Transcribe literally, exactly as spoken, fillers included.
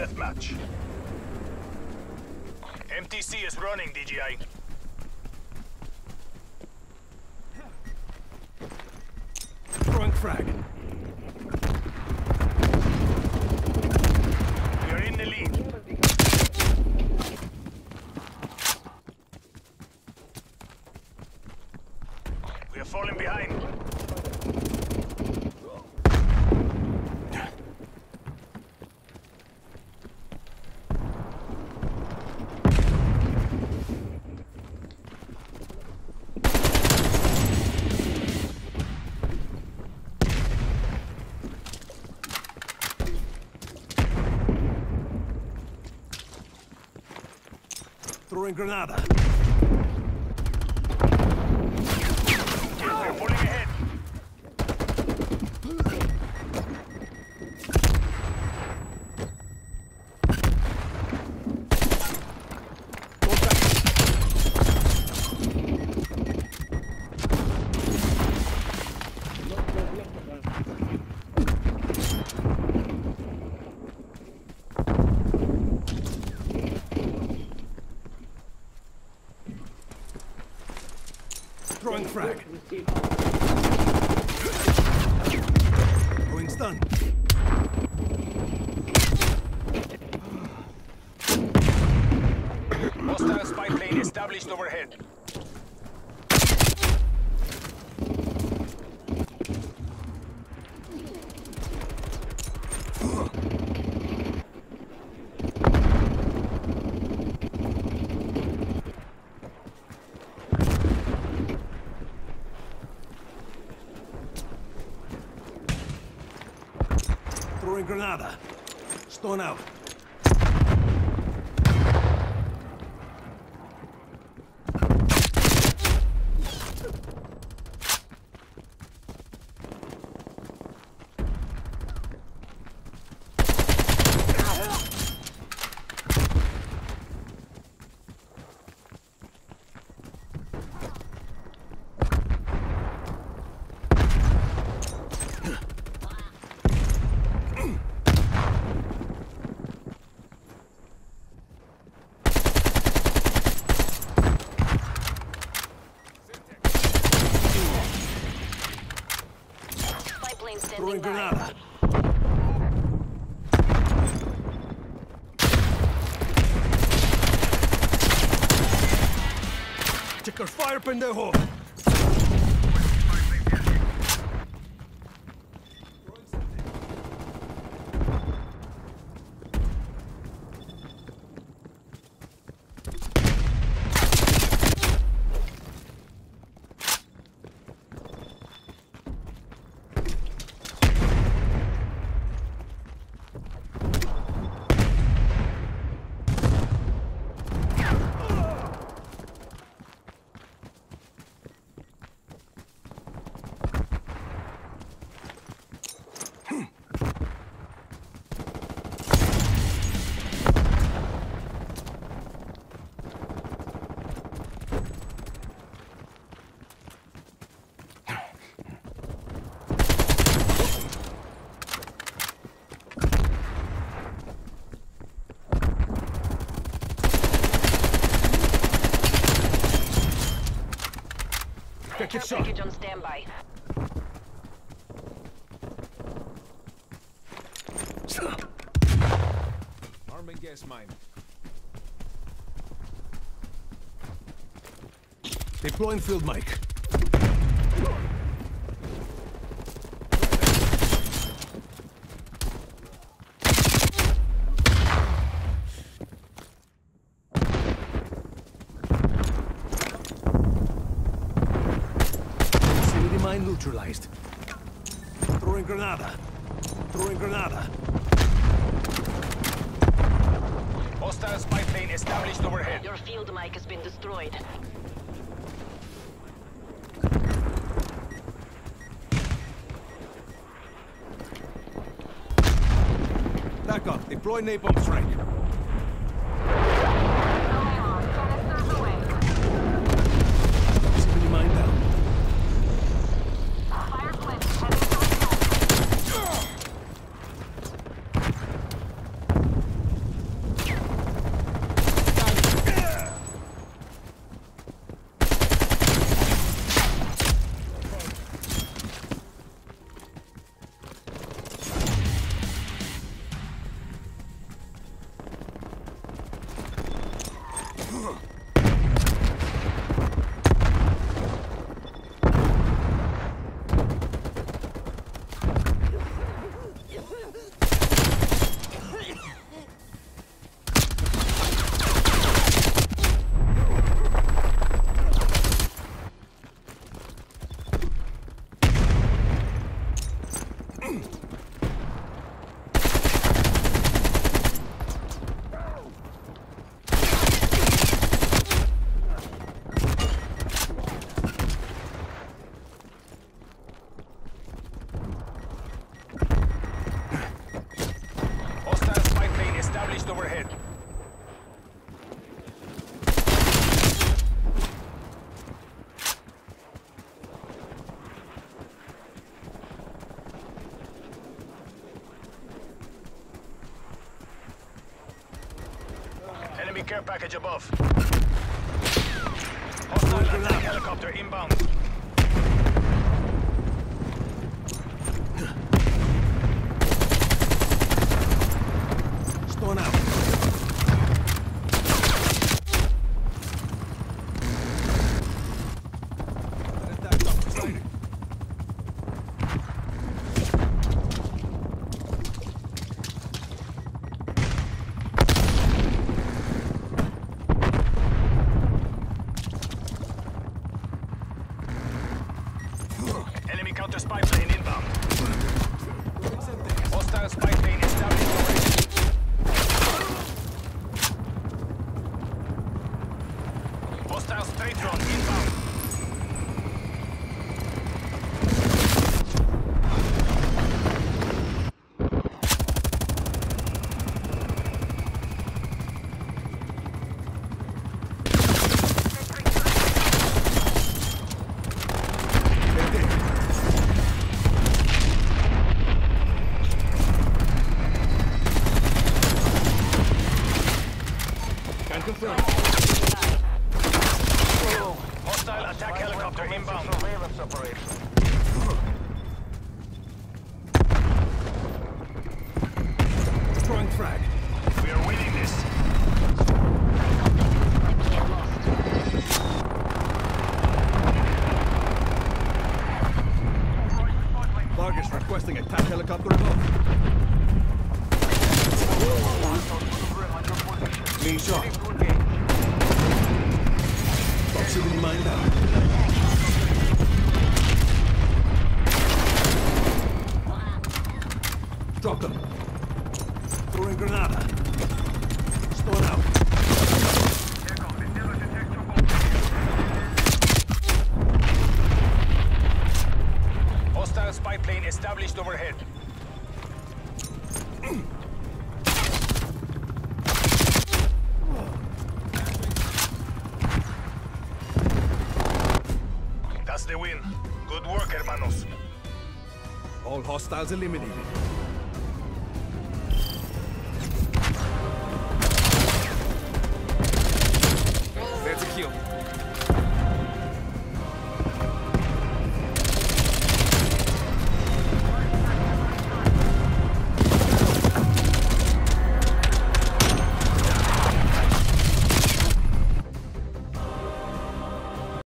deathmatch. M T C is running, D J I. Throwing frag. We are in the lead. We are falling behind. Throwing Granada. They're pulling ahead. Throwing frag. Going stun. Hostile spy plane established overhead. Throwing Granada. Stone out. Throwing Granada. Check our fire, pendejo. Care package on standby. Arm and gas mine. Deploying field mic. Neutralized. Throwing Granada. Throwing Granada. Hostile spy plane established overhead. Your field mic has been destroyed. Back up. Deploy napalm strike. Mist overhead. Enemy care package above. Hostile attack helicopter inbound. Storm out. Enemy counter spy plane inbound. Hostile spy plane established. Hostile straight drone inbound. Hostile attack helicopter inbound. Surveillance operation. Throwing frag. We are winning this. Vargas requesting attack helicopter above. Being shot. Shooting mine down. Drop them. Throwing Granada. Storm out. Hostile spy plane established overhead. That's the win. Good work, hermanos. All hostiles eliminated.